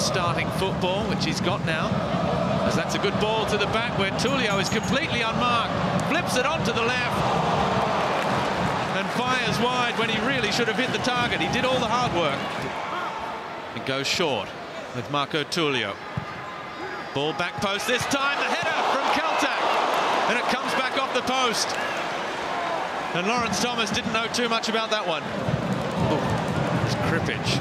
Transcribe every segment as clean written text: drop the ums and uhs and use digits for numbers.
cross-starting football, which he's got now, as that's a good ball to the back where Tulio is completely unmarked, flips it onto the left and fires wide when he really should have hit the target. He did all the hard work. And goes short with Marco Tulio. Ball back post this time, the header from Kaltak, and it comes back off the post. And Lawrence Thomas didn't know too much about that one. It's Krippich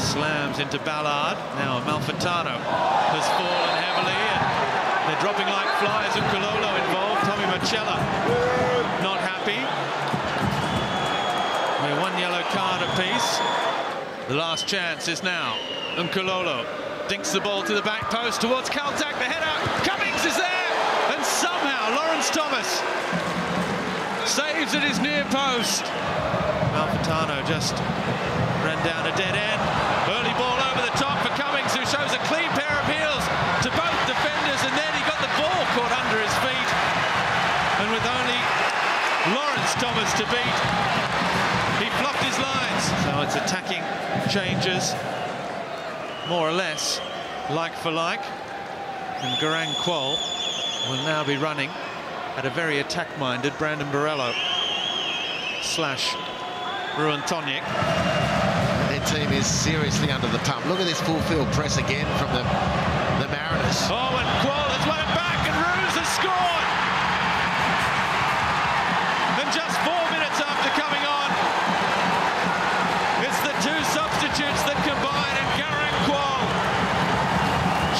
slams into Ballard. Now Malfitano has fallen heavily, and they're dropping like flies. Ukalolo involved, Tommy Macella not happy. We're one yellow card apiece. The last chance is now. Nkololo dinks the ball to the back post towards Kaltak. The header, Cummings is there, and somehow Lawrence Thomas saves at his near post. Malfitano just ran down a dead end. Early ball over the top for Cummings, who shows a clean pair of heels to both defenders, and then he got the ball caught under his feet. And with only Lawrence Thomas to beat, he blocked his lines. So it's attacking changes, more or less, like for like. And Garang Kuol will now be running at a very attack-minded Brandon Borello / Ruan Tonjik. Their team is seriously under the pump. Look at this full-field press again from the Mariners. Oh, and Kuol has won it back, and Ruš has scored! And just 4 minutes after coming on, that combine, and Garang Kuol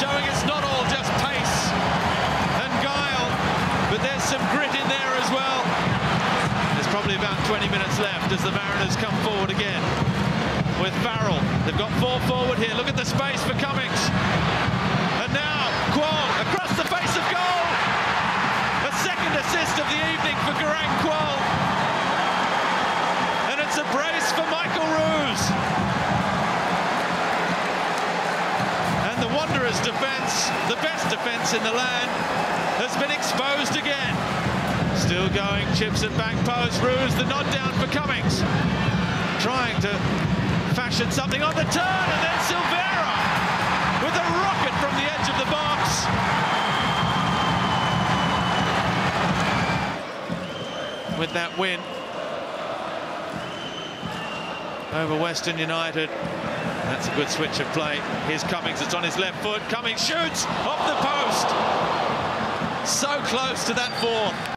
showing it's not all just pace and guile, but there's some grit in there as well. There's probably about 20 minutes left as the Mariners come forward again with Farrell. They've got 4 forward here. Look at the space for Cummings. And now Kuol across the face of goal. A second assist of the evening for Garang Kuol. And it's a brace for Michael Ruš. Wanderers' defence, the best defence in the land, has been exposed again. Still going, chips at back post. Ruš, the nod down for Cummings, trying to fashion something on the turn, and then Silvera with a rocket from the edge of the box. With that win over Western United, that's a good switch of play. Here's Cummings, it's on his left foot. Cummings shoots off the post. So close to that 4.